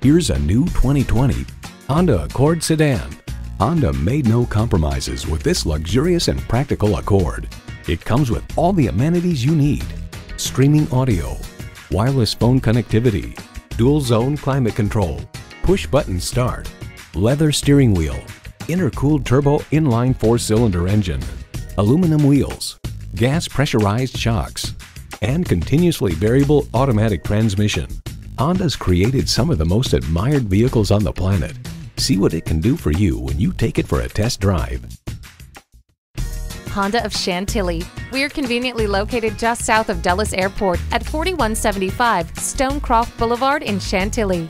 Here's a new 2020 Honda Accord sedan. Honda made no compromises with this luxurious and practical Accord. It comes with all the amenities you need: streaming audio, wireless phone connectivity, dual-zone climate control, push-button start, leather steering wheel, intercooled turbo inline four-cylinder engine, aluminum wheels, gas pressurized shocks, and continuously variable automatic transmission. Honda's created some of the most admired vehicles on the planet. See what it can do for you when you take it for a test drive. Honda of Chantilly. We're conveniently located just south of Dulles Airport at 4175 Stonecroft Boulevard in Chantilly.